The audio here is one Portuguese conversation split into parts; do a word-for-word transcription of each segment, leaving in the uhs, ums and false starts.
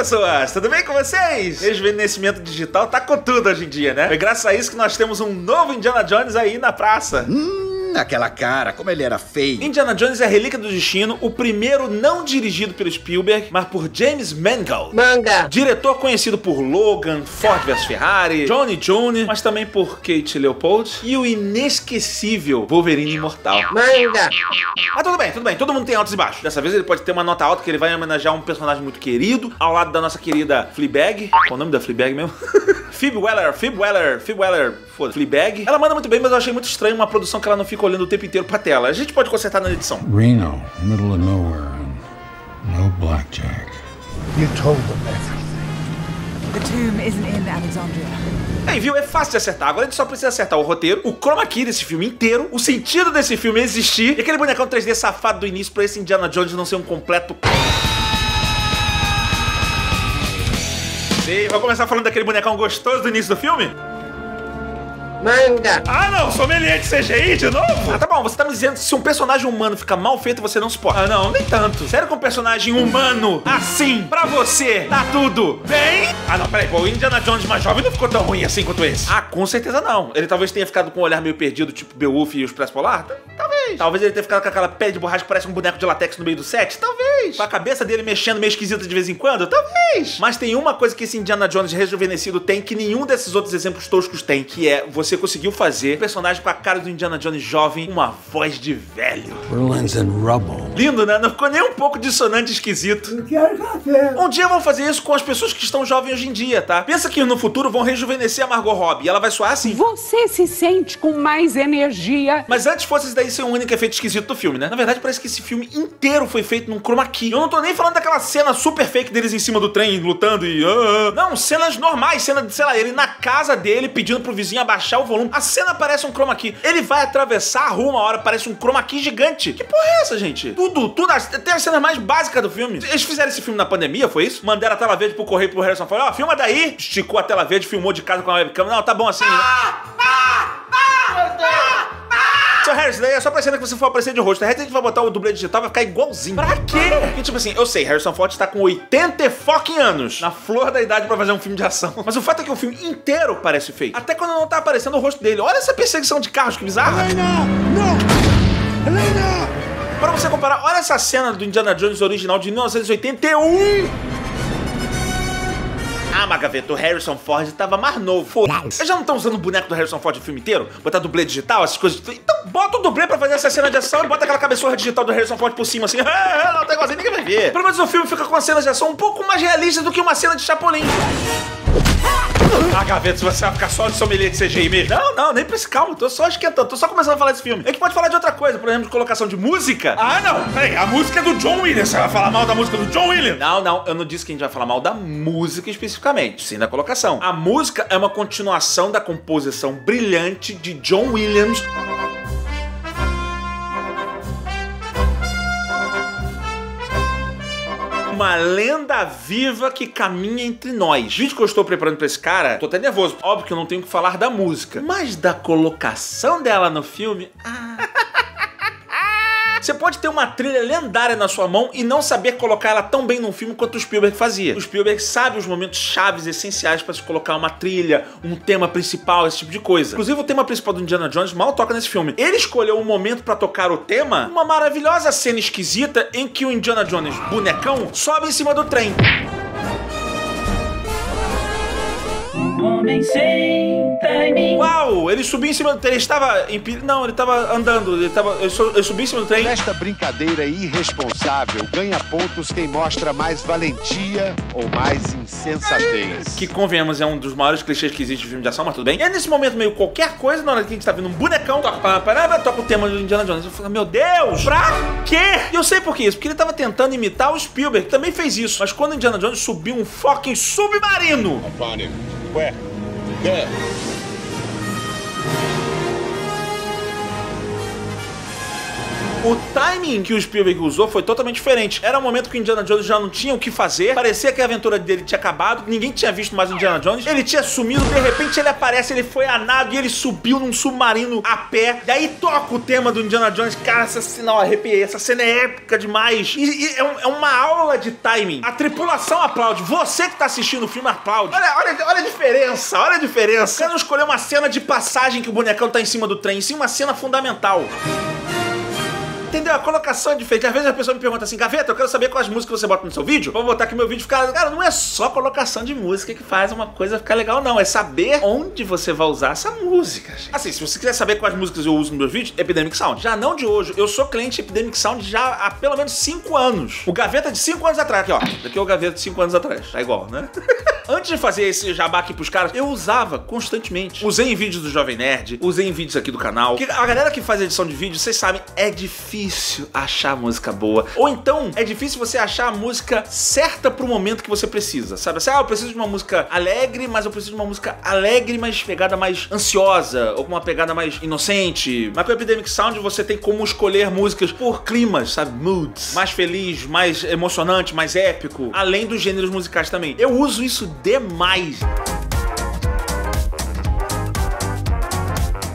pessoas, tudo bem com vocês? Rejuvenescimento digital tá com tudo hoje em dia, né? Foi graças a isso que nós temos um novo Indiana Jones aí na praça. Hum. Naquela cara, como ele era feio. Indiana Jones é a Relíquia do Destino, o primeiro não dirigido pelo Spielberg, mas por James Mangold. Manga. Diretor conhecido por Logan, Ford versus Ferrari, Johnny Junior, mas também por Kate Leopold e o inesquecível Wolverine Imortal. Manga. Mas tudo bem, tudo bem, todo mundo tem altos e baixos. Dessa vez ele pode ter uma nota alta que ele vai homenagear um personagem muito querido, ao lado da nossa querida Fleabag. Qual é o nome da Fleabag mesmo? Phoebe Weller, Phoebe Weller, Phoebe Weller, foda-se, Fleabag. Ela manda muito bem, mas eu achei muito estranho uma produção que ela não fica olhando o tempo inteiro pra tela. A gente pode consertar na edição. Reno, middle of nowhere, no blackjack. You told them everything. The tomb isn't in Alexandria. Aí, viu? É fácil de acertar. Agora a gente só precisa acertar o roteiro, o chroma key desse filme inteiro, o sentido desse filme existir e aquele bonecão três D safado do início pra esse Indiana Jones não ser um completo... E vou começar falando daquele bonecão gostoso do início do filme? Manga! Ah não, sommelier de C G I de novo? Ah tá bom, você tá me dizendo que se um personagem humano fica mal feito, você não suporta. Ah não, nem tanto. Sério que um personagem humano assim, pra você, tá tudo bem? Ah não, peraí, pô, o Indiana Jones mais jovem não ficou tão ruim assim quanto esse. Ah, com certeza não. Ele talvez tenha ficado com um olhar meio perdido, tipo Beowulf e o Expresso Polar? Talvez. Talvez ele tenha ficado com aquela pele de borracha que parece um boneco de latex no meio do set? Talvez. Com a cabeça dele mexendo meio esquisita de vez em quando? Talvez. Mas tem uma coisa que esse Indiana Jones rejuvenescido tem que nenhum desses outros exemplos toscos tem, que é você Você conseguiu fazer o personagem com a cara do Indiana Jones jovem, uma voz de velho. Berlin's in rubble. Lindo, né? Não ficou nem um pouco dissonante, esquisito. Eu quero café. Um dia vão fazer isso com as pessoas que estão jovens hoje em dia, tá? Pensa que no futuro vão rejuvenescer a Margot Robbie e ela vai soar assim. Você se sente com mais energia. Mas antes fosse isso daí ser o único efeito esquisito do filme, né? Na verdade, parece que esse filme inteiro foi feito num chroma key. Eu não tô nem falando daquela cena super fake deles em cima do trem, lutando e... Não, cenas normais, cena de, sei lá, ele na casa dele pedindo pro vizinho abaixar o volume. A cena parece um chroma key. Ele vai atravessar a rua uma hora, parece um chroma key gigante. Que porra é essa, gente? Tudo, tudo. Tem a cena mais básica do filme. Eles fizeram esse filme na pandemia, foi isso? Mandaram a tela verde pro correio pro Harrison. Falaram, ó, oh, filma daí. Esticou a tela verde, filmou de casa com a webcam. Não, tá bom assim. Ah, né? ah, ah, meu Deus. Seu Harrison, daí é só pra cena que você for aparecer de rosto. A gente vai botar o dublê digital, vai ficar igualzinho. Pra quê? Porque, tipo assim, eu sei, Harrison Ford tá com oitenta fucking anos. Na flor da idade pra fazer um filme de ação. Mas o fato é que o filme inteiro parece fake. Até quando não tá aparecendo o rosto dele. Olha essa perseguição de carros, que bizarro. Helena! Não! Helena! Pra você comparar, olha essa cena do Indiana Jones original de mil novecentos e oitenta e um. Ah, Magaveto, o Harrison Ford tava mais novo. Foda-se. Vocês já não estão usando o boneco do Harrison Ford o filme inteiro? Botar dublê digital, essas coisas. Então bota o dublê pra fazer essa cena de ação e bota aquela cabeçorra digital do Harrison Ford por cima, assim. Não tá igualzinho, ninguém vai ver. Pelo menos o filme fica com uma cena de ação um pouco mais realista do que uma cena de Chapolin. Ah, Gaveto, você vai ficar só de sommelier de C G I mesmo? Não, não, nem pensa, calma, tô só esquentando, tô só começando a falar desse filme. A gente pode falar de outra coisa, por exemplo, de colocação de música. Ah, não, peraí, a música é do John Williams, você vai falar mal da música do John Williams? Não, não, eu não disse que a gente vai falar mal da música especificamente, sim da colocação. A música é uma continuação da composição brilhante de John Williams... Uma lenda viva que caminha entre nós. O vídeo que eu estou preparando pra esse cara, tô até nervoso. Óbvio que eu não tenho que falar da música, mas da colocação dela no filme... Ah. Você pode ter uma trilha lendária na sua mão e não saber colocar ela tão bem num filme quanto o Spielberg fazia. O Spielberg sabe os momentos chaves essenciais pra se colocar uma trilha, um tema principal, esse tipo de coisa. Inclusive o tema principal do Indiana Jones mal toca nesse filme. Ele escolheu um momento pra tocar o tema, uma maravilhosa cena esquisita em que o Indiana Jones, bonecão, sobe em cima do trem. Homem sem timing. Uau, ele subiu em cima do trem, ele estava em... Não, ele estava andando, ele, estava... ele, so... ele subiu em cima do trem. Nesta brincadeira irresponsável, ganha pontos quem mostra mais valentia ou mais insensatez. Que, convenhamos, é um dos maiores clichês que existe de filme de ação, mas tudo bem. E é nesse momento meio qualquer coisa, na hora que a gente está vendo um bonecão, toca, parada, toca o tema do Indiana Jones. Eu falo, meu Deus, pra quê? E eu sei por que isso, porque ele estava tentando imitar o Spielberg, que também fez isso. Mas quando o Indiana Jones subiu um fucking submarino... Ué, é. O timing que o Spielberg usou foi totalmente diferente. Era um momento que o Indiana Jones já não tinha o que fazer, parecia que a aventura dele tinha acabado, ninguém tinha visto mais o Indiana Jones, ele tinha sumido, de repente ele aparece, ele foi a nado e ele subiu num submarino a pé, e aí toca o tema do Indiana Jones. Cara, essa cena, ó, arrepiei, essa cena é épica demais, e, e é, um, é uma aula de timing. A tripulação aplaude, você que tá assistindo o filme aplaude. Olha, olha, olha a diferença, olha a diferença. O cara não escolheu uma cena de passagem que o bonecão tá em cima do trem, sim uma cena fundamental. Entendeu? A colocação é diferente. Às vezes a pessoa me pergunta assim, Gaveta, eu quero saber quais músicas você bota no seu vídeo. Vou botar aqui meu vídeo e ficar... Cara, não é só colocação de música que faz uma coisa ficar legal, não. É saber onde você vai usar essa música, gente. Assim, se você quiser saber quais músicas eu uso no meu vídeo, Epidemic Sound. Já não de hoje. Eu sou cliente Epidemic Sound já há pelo menos cinco anos. O Gaveta de cinco anos atrás. Aqui, ó. Daqui é o Gaveta de cinco anos atrás. Tá igual, né? Antes de fazer esse jabá aqui pros caras, eu usava constantemente. Usei em vídeos do Jovem Nerd, usei em vídeos aqui do canal. Porque a galera que faz edição de vídeo, vocês sabem, é difícil achar música boa. Ou então, é difícil você achar a música certa pro momento que você precisa, sabe? Assim, ah, eu preciso de uma música alegre, mas eu preciso de uma música alegre, mas pegada mais ansiosa, ou com uma pegada mais inocente. Mas pro Epidemic Sound, você tem como escolher músicas por climas, sabe? Moods. Mais feliz, mais emocionante, mais épico. Além dos gêneros musicais também. Eu uso isso demais.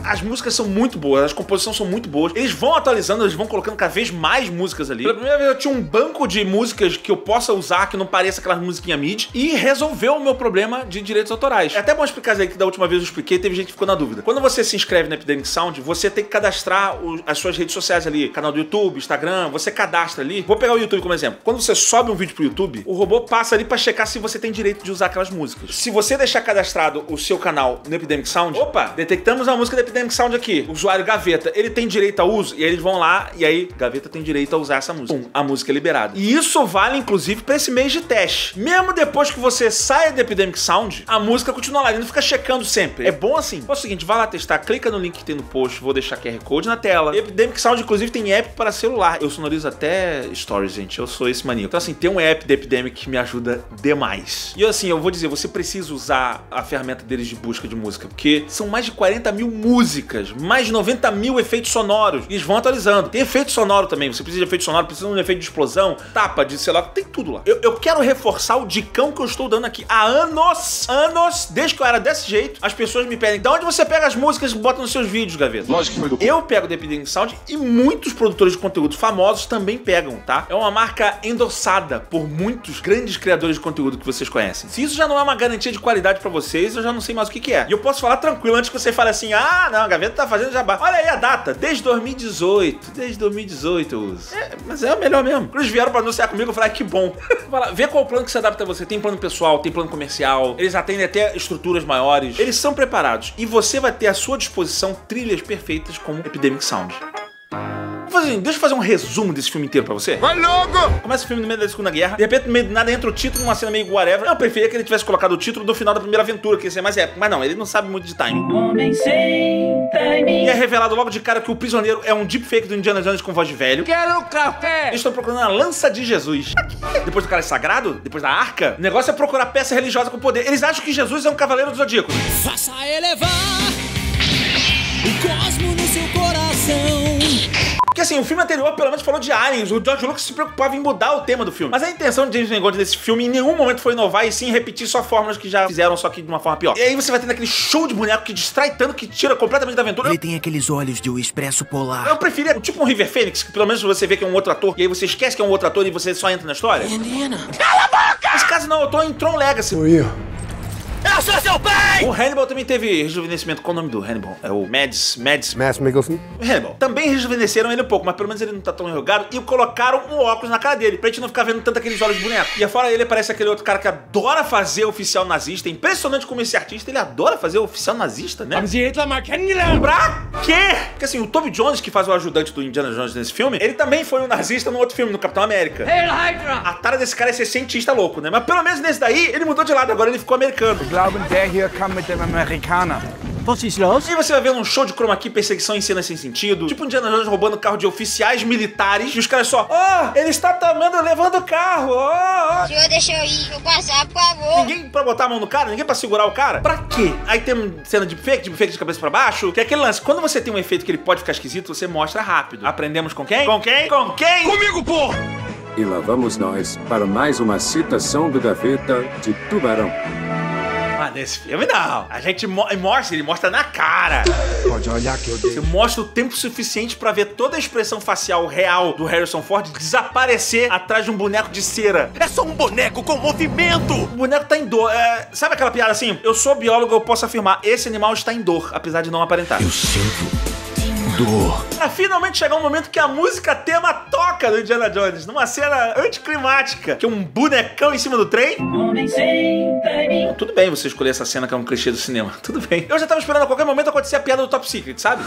As músicas são muito boas, as composições são muito boas. Eles vão atualizando, eles vão colocando cada vez mais músicas ali. Pela primeira vez eu tinha um banco de músicas que eu possa usar, que não pareça aquelas musiquinhas mid, e resolveu o meu problema de direitos autorais. É até bom explicar isso aí, que da última vez eu expliquei, teve gente que ficou na dúvida. Quando você se inscreve na Epidemic Sound, você tem que cadastrar o, as suas redes sociais ali, canal do YouTube, Instagram, você cadastra ali. Vou pegar o YouTube como exemplo. Quando você sobe um vídeo pro YouTube, o robô passa ali pra checar se você tem direito de usar aquelas músicas. Se você deixar cadastrado o seu canal no Epidemic Sound, opa, detectamos a música da Epidemic Epidemic Sound aqui, o usuário Gaveta, ele tem direito a uso, e aí eles vão lá, e aí Gaveta tem direito a usar essa música. Pum, a música é liberada. E isso vale, inclusive, pra esse mês de teste. Mesmo depois que você saia da Epidemic Sound, a música continua lá, ele não fica checando sempre. É bom assim. É o seguinte, vai lá testar, clica no link que tem no post, vou deixar Q R Code na tela. Epidemic Sound, inclusive, tem app para celular. Eu sonorizo até stories, gente, eu sou esse maníaco. Então assim, tem um app da Epidemic que me ajuda demais. E assim, eu vou dizer, você precisa usar a ferramenta deles de busca de música, porque são mais de quarenta mil músicas. Músicas, mais de noventa mil efeitos sonoros. Eles vão atualizando. Tem efeito sonoro também. Você precisa de efeito sonoro, precisa de um efeito de explosão, tapa de sei lá, tem tudo lá. Eu, eu quero reforçar o dicão que eu estou dando aqui. Há anos, anos, desde que eu era desse jeito, as pessoas me pedem, de onde você pega as músicas e bota nos seus vídeos, Gaveta? Lógico que foi do... Eu pego o Epidemic Sound e muitos produtores de conteúdo famosos também pegam, tá? É uma marca endossada por muitos grandes criadores de conteúdo que vocês conhecem. Se isso já não é uma garantia de qualidade pra vocês, eu já não sei mais o que que é. E eu posso falar tranquilo antes que você fale assim, ah, não, a Gaveta tá fazendo jabá. Olha aí a data, desde dois mil e dezoito. Desde dois mil e dezoito eu uso. É, mas é o melhor mesmo. Eles vieram pra anunciar comigo, eu falei, ah, que bom. Fala, vê qual plano que se adapta a você. Tem plano pessoal, tem plano comercial. Eles atendem até estruturas maiores. Eles são preparados. E você vai ter à sua disposição trilhas perfeitas como Epidemic Sound. Deixa eu fazer um resumo desse filme inteiro pra você. Vai logo! Começa o filme no meio da Segunda Guerra. De repente, no meio do nada, entra o título numa cena meio whatever. Eu preferia que ele tivesse colocado o título do final da primeira aventura, que ia ser mais épico. Mas não, ele não sabe muito de timing. Homem sem timing. E é revelado logo de cara que o prisioneiro é um deepfake do Indiana Jones com voz de velho. Quero café! Eles estão procurando a lança de Jesus. Depois do cara é sagrado, depois da arca, o negócio é procurar peça religiosa com poder. Eles acham que Jesus é um cavaleiro do Zodíaco. Faça elevar o cosmo no seu coração. Porque assim, o filme anterior pelo menos falou de aliens, o George Lucas se preocupava em mudar o tema do filme. Mas a intenção de James Mangold nesse filme em nenhum momento foi inovar e sim repetir só fórmulas que já fizeram, só que de uma forma pior. E aí você vai tendo aquele show de boneco que distrai tanto, que tira completamente da aventura. Ele tem aqueles olhos de um expresso polar. Eu preferia tipo um River Phoenix, que pelo menos você vê que é um outro ator, e aí você esquece que é um outro ator e você só entra na história. Indiana. Cala a boca! Nesse caso não, eu tô em Tron Legacy. Sou eu. Eu sou seu pai! O Hannibal também teve rejuvenescimento. Qual o nome do Hannibal? É o Mads... Mads... Mads Mikkelsen. Hannibal. Também rejuvenesceram ele um pouco, mas pelo menos ele não tá tão enrugado. E colocaram um óculos na cara dele, pra gente não ficar vendo tanto aqueles olhos de boneco. E afora ele parece aquele outro cara que adora fazer oficial nazista. É impressionante como esse artista, ele adora fazer oficial nazista, né? Pra quê? Porque assim, o Toby Jones, que faz o ajudante do Indiana Jones nesse filme, ele também foi um nazista no outro filme, no Capitão América. Hey, a tara desse cara é ser cientista louco, né? Mas pelo menos nesse daí, ele mudou de lado, agora ele ficou americano. Ich glaube, der hier kam mit dem Amerikaner. E você vai ver um show de chroma key, perseguição em cena sem sentido. Tipo um Indiana Jones roubando carro de oficiais militares. E os caras só, ó, oh, ele está tramando, levando o carro, ó, oh, oh. Senhor, deixa eu ir, eu passar, por favor. Ninguém pra botar a mão no cara, ninguém pra segurar o cara. Pra quê? Aí tem cena de fake, de fake de cabeça pra baixo. Que é aquele lance, quando você tem um efeito que ele pode ficar esquisito, você mostra rápido. Aprendemos com quem? Com quem? Com quem? Comigo, pô! E lá vamos nós para mais uma citação do Gaveta de Tubarão. Ah, nesse filme não. A gente mo mostra, ele mostra na cara. Pode olhar que eu dei. Você mostra o tempo suficiente pra ver toda a expressão facial real do Harrison Ford desaparecer atrás de um boneco de cera. É só um boneco com movimento. O boneco tá em dor. É, sabe aquela piada assim? Eu sou biólogo, eu posso afirmar, esse animal está em dor, apesar de não aparentar. Eu sinto. Pra finalmente chegar um momento que a música tema toca do Indiana Jones, numa cena anticlimática, que é um bonecão em cima do trem. Tudo bem você escolher essa cena que é um clichê do cinema, tudo bem. Eu já tava esperando a qualquer momento acontecer a piada do Top Secret, sabe?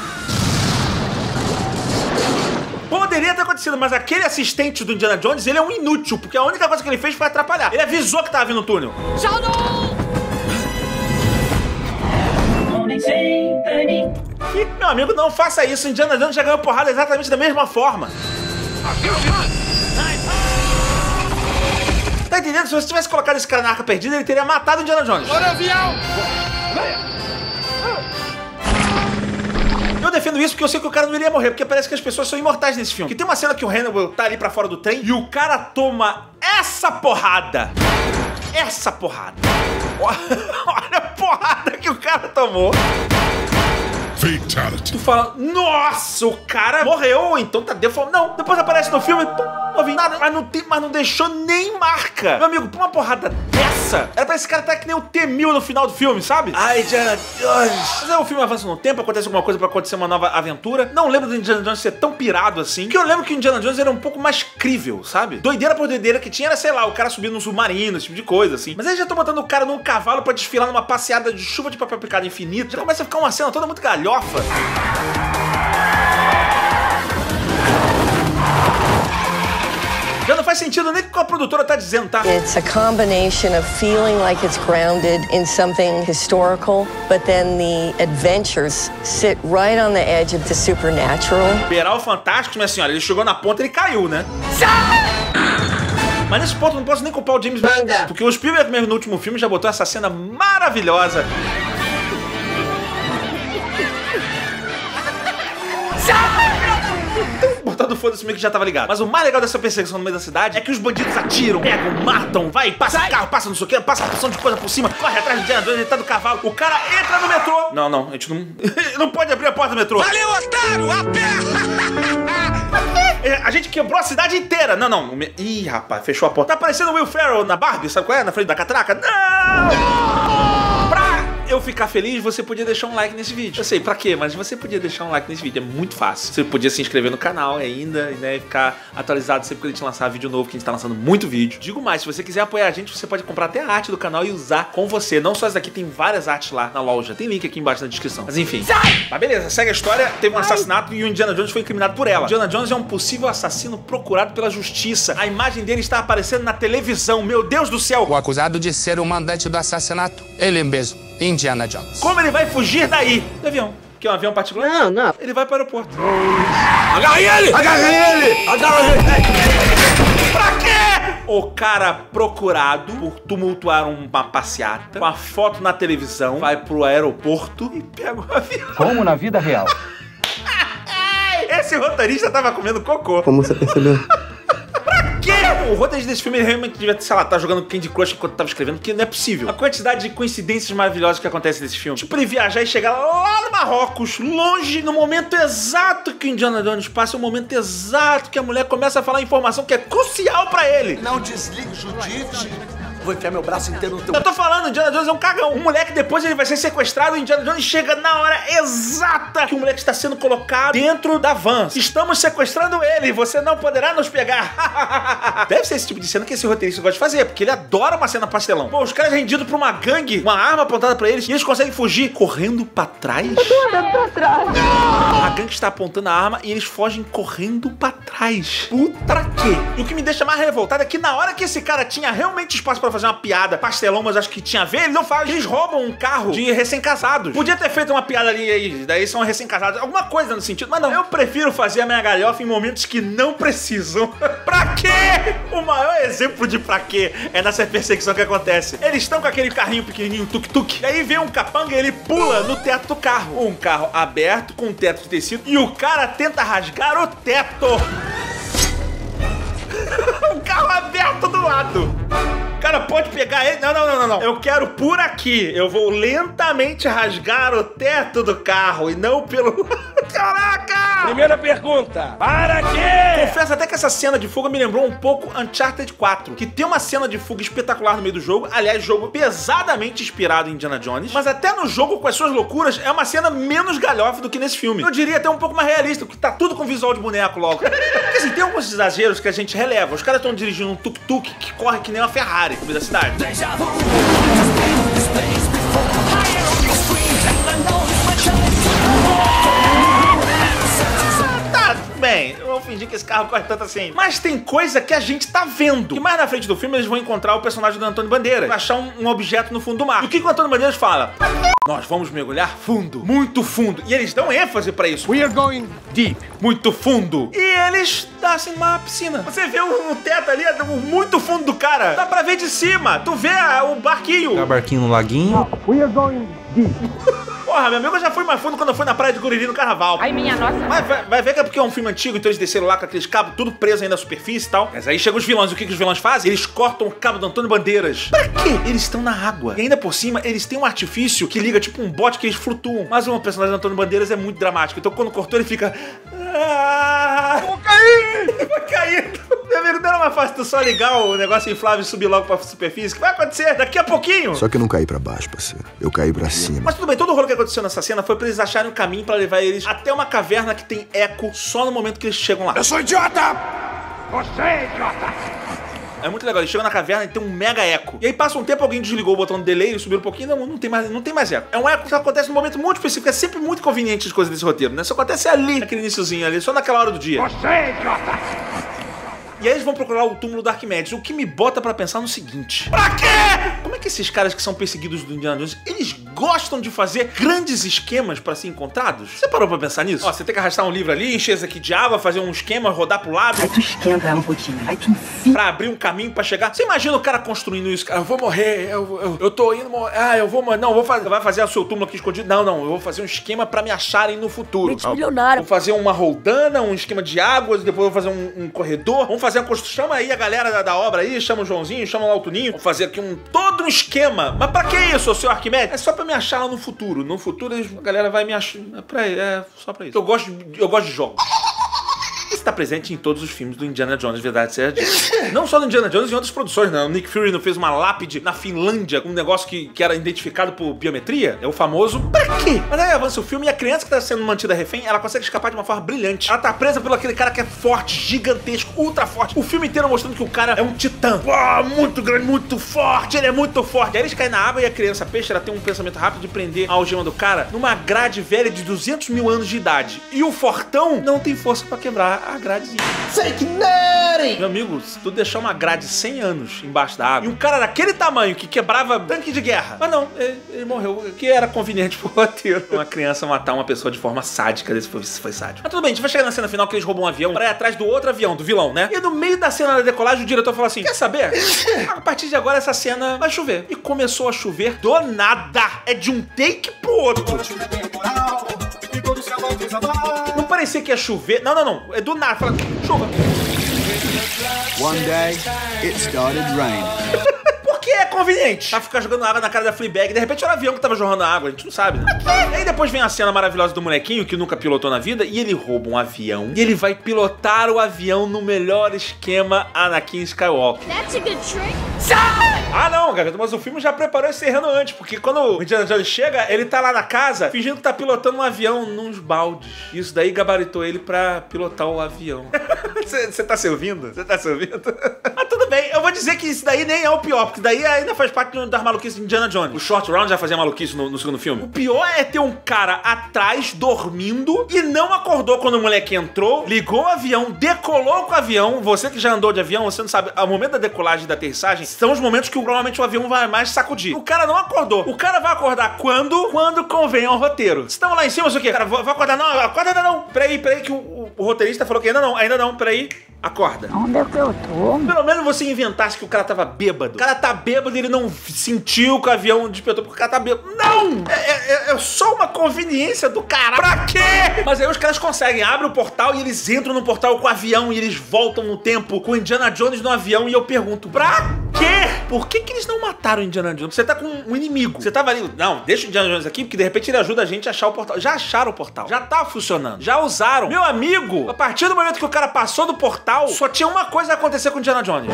Poderia ter acontecido, mas aquele assistente do Indiana Jones, ele é um inútil, porque a única coisa que ele fez foi atrapalhar. Ele avisou que tava vindo o túnel. Tchau, não! E, meu amigo, não faça isso. Indiana Jones já ganhou porrada exatamente da mesma forma. Tá entendendo? Se você tivesse colocado esse cara na arca perdida, ele teria matado o Indiana Jones. Olha o avião! Eu defendo isso porque eu sei que o cara não iria morrer, porque parece que as pessoas são imortais nesse filme. Que tem uma cena que o Hannibal tá ali pra fora do trem e o cara toma essa porrada. Essa porrada. Olha a porrada que o cara tomou. Fatality. Tu fala, nossa, o cara morreu, então tá deformado. Não, depois aparece no filme, pum, não vi nada, mas não, tem, mas não deixou nem marca. Meu amigo, uma porrada dessa, era pra esse cara tá que nem o T mil no final do filme, sabe? Ai, Indiana Jones. Mas aí o filme avança no tempo, acontece alguma coisa pra acontecer uma nova aventura. Não lembro do Indiana Jones ser tão pirado assim, porque eu lembro que o Indiana Jones era um pouco mais crível, sabe? Doideira por doideira que tinha era, sei lá, o cara subindo num submarino, esse tipo de coisa, assim. Mas aí já tô botando o cara num cavalo pra desfilar numa passeada de chuva de papel picado infinito. Já começa a ficar uma cena toda muito galhofa. Já não faz sentido nem o que a produtora tá dizendo, tá? It's a combination of feeling like it's grounded in something historical, but then the adventures sit right on the edge of the supernatural. Peral fantástico, minha senhora, ele chegou na ponta e ele caiu, né? Mas nesse ponto eu não posso nem culpar o James Bond, porque o Spielberg mesmo no último filme já botou essa cena maravilhosa. Botando foda-se meio que já tava ligado. Mas o mais legal dessa perseguição no meio da cidade é que os bandidos atiram, pegam, matam, vai, passa o carro, passa no soqueiro, passa a porção de coisa por cima, corre atrás do Indiana Jones, ele tá do cavalo, o cara entra no metrô. Não, não, a gente não... não pode abrir a porta do metrô. Valeu, otário, aperta! A gente quebrou a cidade inteira. Não, não, me... ih, rapaz, fechou a porta. Tá parecendo o Will Ferrell na Barbie, sabe qual é? Na frente da catraca. Não! Não! Pra... eu ficar feliz, você podia deixar um like nesse vídeo. Eu sei, pra quê? Mas você podia deixar um like nesse vídeo, é muito fácil. Você podia se inscrever no canal ainda, né, e ficar atualizado sempre que a gente lançar vídeo novo, que a gente tá lançando muito vídeo. Digo mais, se você quiser apoiar a gente, você pode comprar até a arte do canal e usar com você. Não só essa daqui, tem várias artes lá na loja. Tem link aqui embaixo na descrição. Mas enfim. Sai! Mas beleza, segue a história. Teve um assassinato e o Indiana Jones foi incriminado por ela. O Indiana Jones é um possível assassino procurado pela justiça. A imagem dele está aparecendo na televisão. Meu Deus do céu! O acusado de ser o mandante do assassinato, ele mesmo. Indiana Jones. Como ele vai fugir daí? Do avião. Que é um avião particular? Não, não. Ele vai para o aeroporto. Agarre ele! Agarre ele! Agarre ele! Pra quê? O cara procurado por tumultuar uma passeata, com a foto na televisão, vai pro aeroporto e pega o avião. Como na vida real. Esse roteirista tava comendo cocô. Como você percebeu? O roteirista desse filme realmente devia, sei lá, tá jogando Candy Crush enquanto tava escrevendo, porque não é possível. A quantidade de coincidências maravilhosas que acontece nesse filme. Tipo, ele viajar e chegar lá no Marrocos, longe, no momento exato que o Indiana Jones passa, o momento exato que a mulher começa a falar informação que é crucial pra ele. Não desligue, Judite. Vou enfiar meu braço inteiro no teu... Eu tô falando, o Indiana Jones é um cagão. Um moleque, depois ele vai ser sequestrado, o Indiana Jones chega na hora exata que o moleque está sendo colocado dentro da van. Estamos sequestrando ele, você não poderá nos pegar. Deve ser esse tipo de cena que esse roteirista gosta de fazer, porque ele adora uma cena pastelão. Pô, os caras rendidos pra uma gangue, uma arma apontada pra eles, e eles conseguem fugir correndo pra trás. Eu tô olhando pra trás. A gangue está apontando a arma e eles fogem correndo pra trás. Puta que... E o que me deixa mais revoltado é que na hora que esse cara tinha realmente espaço pra fazer fazer uma piada pastelão, mas acho que tinha a ver, eles não fazem. Eles roubam um carro de recém-casados. Podia ter feito uma piada ali, aí, daí são recém-casados, alguma coisa no sentido, mas não. Eu prefiro fazer a minha galhofa em momentos que não precisam. Pra quê? O maior exemplo de pra quê é nessa perseguição que acontece. Eles estão com aquele carrinho pequenininho, tuk-tuk, e aí vem um capanga e ele pula no teto do carro. Um carro aberto, com um teto de tecido, e o cara tenta rasgar o teto. O carro aberto do lado. O cara pode pegar ele. Não, não, não, não, não. Eu quero por aqui. Eu vou lentamente rasgar o teto do carro e não pelo... Caraca! Primeira pergunta. Para quê? Confesso até que essa cena de fuga me lembrou um pouco Uncharted quatro, que tem uma cena de fuga espetacular no meio do jogo. Aliás, jogo pesadamente inspirado em Indiana Jones. Mas até no jogo, com as suas loucuras, é uma cena menos galhofa do que nesse filme. Eu diria até um pouco mais realista, porque tá tudo com visual de boneco logo. Porque assim, tem alguns exageros que a gente releva. Os caras estão dirigindo um tuk-tuk que corre que nem uma Ferrari no meio da cidade. Bem, eu vou fingir que esse carro corre tanto assim. Mas tem coisa que a gente tá vendo. E mais na frente do filme eles vão encontrar o personagem do Antônio Bandeiras, achar um, um objeto no fundo do mar. E o que, que o Antônio Bandeiras fala? Nós vamos mergulhar fundo, muito fundo. E eles dão ênfase pra isso. We are going deep. Muito fundo. E eles descem uma piscina. Você vê o, o teto ali, muito fundo do cara. Dá pra ver de cima. Tu vê a, o barquinho. Tá barquinho no laguinho. We are going deep. Porra, meu amigo, eu já fui mais fundo quando eu fui na praia de Guriri no carnaval. Ai, minha nossa. Mas vai, vai ver que é porque é um filme antigo, então eles desceram lá com aqueles cabos tudo preso ainda na superfície e tal. Mas aí chegam os vilões. O que, que os vilões fazem? Eles cortam o cabo do Antônio Bandeiras. Pra quê? Eles estão na água. E ainda por cima, eles têm um artifício que liga tipo um bote que eles flutuam. Mas o personagem do Antônio Bandeiras é muito dramático. Então quando cortou, ele fica... Ah... Vou cair! Vai caindo. Meu amigo, não era mais fácil tu só ligar o negócio inflável e subir logo pra superfície? Que vai acontecer daqui a pouquinho. Só que eu não caí pra baixo, parceiro. Eu caí pra cima. Mas tudo bem, todo o rolo que aconteceu nessa cena foi pra eles acharem um caminho pra levar eles até uma caverna que tem eco só no momento que eles chegam lá. Eu sou idiota! Você é idiota! É muito legal, eles chegam na caverna e tem um mega eco. E aí passa um tempo, alguém desligou o botão do delay, eles subiram um pouquinho, não, não tem mais, não tem mais eco. É um eco que acontece num momento muito específico, é sempre muito conveniente as coisas desse roteiro, né? Só acontece ali, naquele iniciozinho ali, só naquela hora do dia. Você é idiota! E aí eles vão procurar o túmulo do Arquimedes, o que me bota pra pensar no seguinte. Pra quê? Como é que esses caras que são perseguidos do Indiana Jones, eles gostam de fazer grandes esquemas pra ser encontrados? Você parou pra pensar nisso? Ó, você tem que arrastar um livro ali, encher isso aqui de água, fazer um esquema, rodar pro lado. Aí tu esquenta um pouquinho, aí tu enfia. Pra abrir um caminho pra chegar. Você imagina o cara construindo isso, cara, eu vou morrer, eu, eu, eu tô indo morrer, ah, eu vou morrer. Não, eu vou fazer, vai fazer o seu túmulo aqui escondido. Não, não, eu vou fazer um esquema pra me acharem no futuro. Gente milionário. Vou fazer uma roldana, um esquema de águas, depois eu vou fazer um, um corredor. Vamos fazer fazer uma construção, chama aí a galera da, da obra aí, chama o Joãozinho, chama lá o Tuninho, vou fazer aqui um todo um esquema. Mas pra que isso, seu Arquimedes? É só pra me achar lá no futuro. No futuro eles, a galera vai me achar. É, pra, é só pra isso. Eu gosto, eu gosto de jogos. Isso tá presente em todos os filmes do Indiana Jones, verdade seja dita. Não só do Indiana Jones, em outras produções, né? O Nick Fury não fez uma lápide na Finlândia com um negócio que, que era identificado por biometria? É o famoso pra quê? Mas aí avança o filme e a criança que tá sendo mantida refém, ela consegue escapar de uma forma brilhante. Ela tá presa pelo aquele cara que é forte, gigantesco, ultra forte. O filme inteiro mostrando que o cara é um titã. Uau, muito grande, muito forte, ele é muito forte. Aí eles caem na água e a criança peixe, ela tem um pensamento rápido de prender a algema do cara numa grade velha de duzentos mil anos de idade. E o fortão não tem força pra quebrar a gradezinha. Fake nerd! Meu amigo, se tu deixar uma grade cem anos embaixo da água, e um cara daquele tamanho que quebrava tanque de guerra. Mas não, ele, ele morreu, o que era conveniente pro roteiro. Uma criança matar uma pessoa de forma sádica, desse foi, foi sádico. Mas tudo bem, a gente vai chegar na cena final que eles roubam um avião pra ir atrás do outro avião, do vilão, né? E no meio da cena da decolagem, o diretor fala assim, quer saber? A partir de agora, essa cena vai chover. E começou a chover do nada. É de um take pro outro. Não parecia que ia chover. Não, não, não. É do nada. Fala, chuva. One day, it started raining. É conveniente. Vai ficar jogando água na cara da Fleabag. De repente era o avião que tava jorrando água. A gente não sabe, né? E aí depois vem a cena maravilhosa do molequinho que nunca pilotou na vida. E ele rouba um avião. E ele vai pilotar o avião no melhor esquema Anakin Skywalker. That's a good trick. Ah não, garoto. Mas o filme já preparou esse errando antes. Porque quando o Indiana Jones chega, ele tá lá na casa fingindo que tá pilotando um avião nos baldes. Isso daí gabaritou ele pra pilotar o avião. Você tá se ouvindo? Você tá se ouvindo? Mas tudo bem. Eu vou dizer que isso daí nem é o pior. Porque daí é... ainda faz parte das maluquices de Indiana Jones. O Short Round já fazia maluquice no, no segundo filme. O pior é ter um cara atrás, dormindo, e não acordou quando o moleque entrou, ligou o avião, decolou com o avião. Você que já andou de avião, você não sabe, o momento da decolagem e da aterrissagem são os momentos que normalmente o avião vai mais sacudir. O cara não acordou. O cara vai acordar quando? Quando convém ao roteiro. Vocês estão lá em cima, sei o quê? Cara, vou, vou acordar. Não, acorda ainda não. Peraí, peraí, que o, o, o roteirista falou que ainda não, ainda não, peraí. Acorda. Onde é que eu tô? Pelo menos você inventasse que o cara tava bêbado. O cara tá bêbado e ele não sentiu que o avião despertou porque o cara tá bêbado. Não! É, é, é só uma conveniência do cara. Pra quê? Mas aí os caras conseguem. Abre o portal e eles entram no portal com o avião e eles voltam no tempo com o Indiana Jones no avião. E eu pergunto, pra quê? Por que que eles não mataram o Indiana Jones? Você tá com um inimigo. Você tava ali, não, deixa o Indiana Jones aqui porque de repente ele ajuda a gente a achar o portal. Já acharam o portal. Já tá funcionando. Já usaram. Meu amigo, a partir do momento que o cara passou do portal, só tinha uma coisa a acontecer com o Indiana Jones.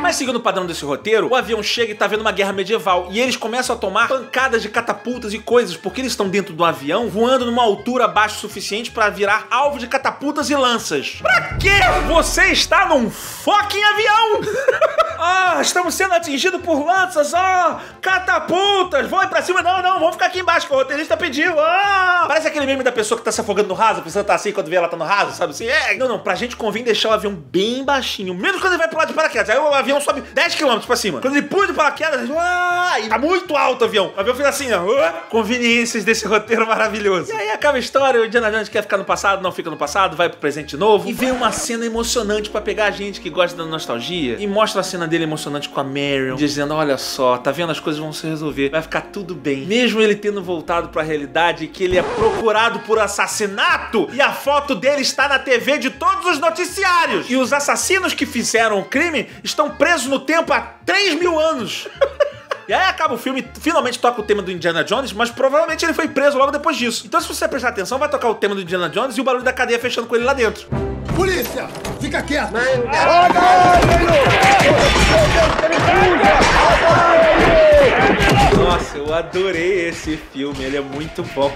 Mas seguindo o padrão desse roteiro, o avião chega e tá vendo uma guerra medieval e eles começam a tomar pancadas de catapultas e coisas porque eles estão dentro do avião voando numa altura baixa o suficiente pra virar alvo de catapultas e lanças. Pra quê? Você está num fucking avião! Ah, estamos sendo atingidos por lanças, ah, catapultas, vão pra cima, não, não, vamos ficar aqui embaixo que o roteirista pediu, ah. Parece aquele meme da pessoa que tá se afogando no raso, a pessoa tá assim quando vê ela tá no raso, sabe assim, é. Não, não, pra gente convém deixar o avião bem baixinho, menos quando ele vai pro lado de paraquedas, aí o avião sobe dez quilômetros pra cima. Quando ele pula de paraquedas, uá, tá muito alto o avião. O avião fez assim, ó. Uá. Conveniências desse roteiro maravilhoso. E aí acaba a história, o Indiana Jones quer ficar no passado, não fica no passado, vai pro presente de novo. E vem uma cena emocionante pra pegar a gente que gosta da nostalgia e mostra a cena dele emocionante com a Marion, dizendo, olha só, tá vendo, as coisas vão se resolver, vai ficar tudo bem. Mesmo ele tendo voltado pra realidade que ele é procurado por assassinato e a foto dele está na T V de todos os noticiários. E os assassinos que fizeram o crime estão preso no tempo há três mil anos. E aí acaba o filme, finalmente toca o tema do Indiana Jones, mas provavelmente ele foi preso logo depois disso. Então se você prestar atenção, vai tocar o tema do Indiana Jones e o barulho da cadeia fechando com ele lá dentro. Polícia! Fica quieto! Nossa, eu adorei esse filme, ele é muito bom.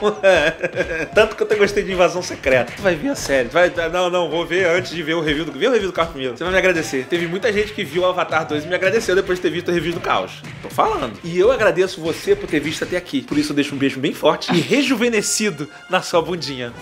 Tanto que eu gostei de Invasão Secreta. Tu vai ver a série. Vai, não, não, vou ver antes de ver o review do... Vê o review do Caos primeiro. Você vai me agradecer. Teve muita gente que viu Avatar dois e me agradeceu depois de ter visto o review do Caos. Tô falando. E eu agradeço você por ter visto até aqui. Por isso eu deixo um beijo bem forte e rejuvenescido na sua bundinha.